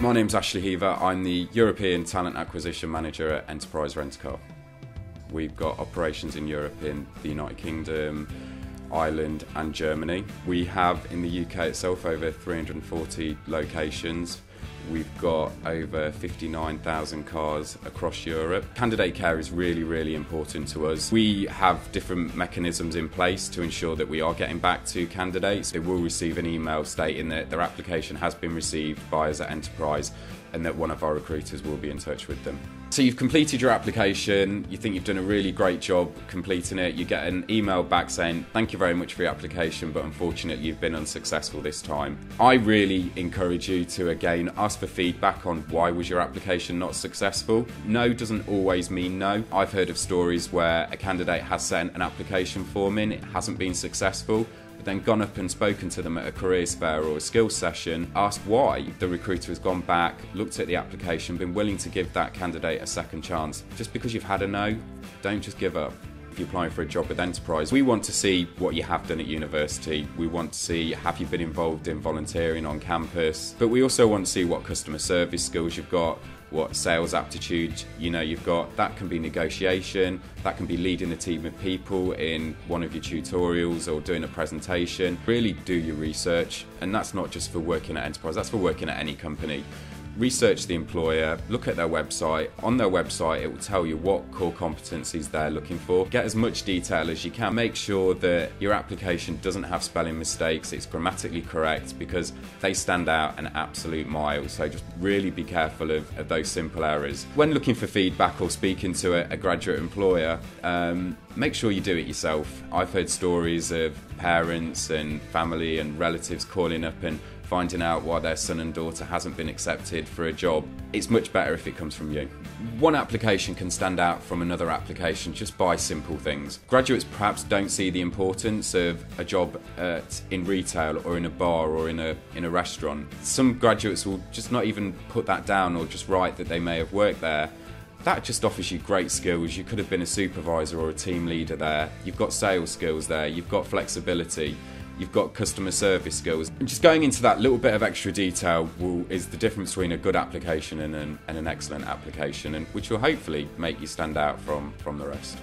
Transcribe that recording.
My name's Ashley Heaver. I'm the European Talent Acquisition Manager at Enterprise Rent-A-Car. We've got operations in Europe, in the United Kingdom, Ireland and Germany. We have in the UK itself over 340 locations. We've got over 59,000 cars across Europe. Candidate care is really important to us. We have different mechanisms in place to ensure that we are getting back to candidates. They will receive an email stating that their application has been received by us at Enterprise and that one of our recruiters will be in touch with them. So you've completed your application, you think you've done a really great job completing it, you get an email back saying, "Thank you very much for your application, but unfortunately you've been unsuccessful this time." I really encourage you to again ask for feedback on why was your application not successful. No doesn't always mean no. I've heard of stories where a candidate has sent an application form in, it hasn't been successful, but then gone up and spoken to them at a careers fair or a skills session, asked why. The recruiter has gone back, looked at the application, been willing to give that candidate a second chance. Just because you've had a no, don't just give up. If you're applying for a job with Enterprise, we want to see what you have done at university. We want to see, have you been involved in volunteering on campus? But we also want to see what customer service skills you've got, what sales aptitude you've got. That can be negotiation, that can be leading a team of people in one of your tutorials or doing a presentation. Really do your research, and that's not just for working at Enterprise, that's for working at any company. Research the employer, look at their website. On their website it will tell you what core competencies they're looking for. Get as much detail as you can. Make sure that your application doesn't have spelling mistakes, it's grammatically correct, because they stand out an absolute mile. So just really be careful of those simple errors. When looking for feedback or speaking to a graduate employer, make sure you do it yourself. I've heard stories of parents and family and relatives calling up and finding out why their son and daughter hasn't been accepted for a job. It's much better if it comes from you. One application can stand out from another application just by simple things. Graduates perhaps don't see the importance of a job in retail or in a bar or in a restaurant. Some graduates will just not even put that down or just write that they may have worked there. That just offers you great skills. You could have been a supervisor or a team leader there. You've got sales skills there. You've got flexibility. You've got customer service skills. And just going into that little bit of extra detail is the difference between a good application and an excellent application, and which will hopefully make you stand out from the rest.